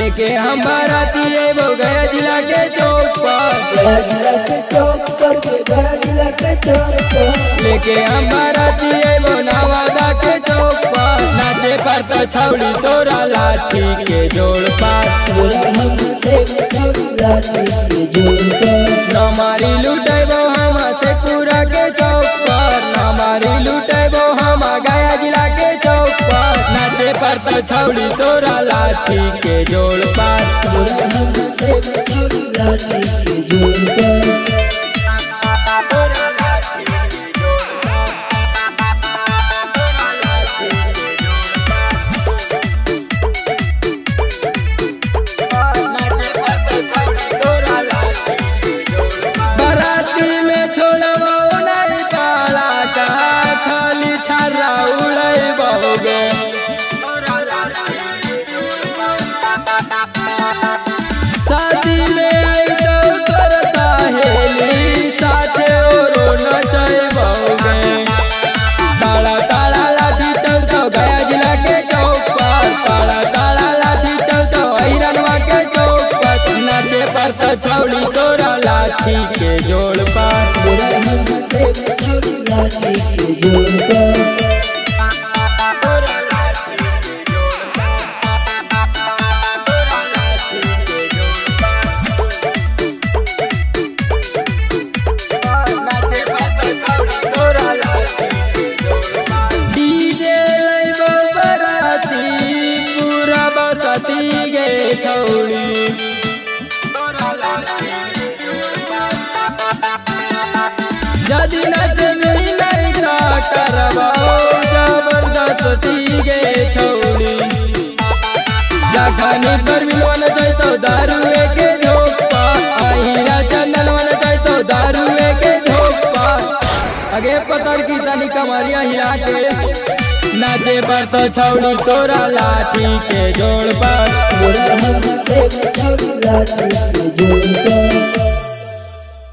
लेके हम बाराती एबो गया जिला के चौक पर, लेके हम बाराती एबो नवादा के चौक पर। नाचे पर तो छौड़ी तोरा लाठी के जोड़ पर, नमारी लुटेबो हम शेखपुरा के चौक पर, नमारी लुटेबो हम गया जिला के चौक पर। नाचे पर तो छौड़ी तोरा लाठी के जोड़ पर। बराती में छोड़ा नहीं काला का खाली छर्रा उड़े साथी में आई तो कर सहेली साथे ओरो नचाए बहुगे। काला काला लाठी चौटो गया जिला के चौक पर, काला काला लाठी चौटो ऐरनवा के चौक पर। नाचे पर तो छौड़ी तोरा लाठी के जोड़ पर। जदी नाच नहीं ना करवाओ जबरदस्त गे छौड़ी। जखनी पर मिलवन जाए तो दारुए के झोंपा, अहिरा चंदनवन जाए तो दारुए के झोंपा। अगे पतर की तनी कमरिया हिला के नाचे पर तो छौड़ी तोरा लाठी के जोड़ पर।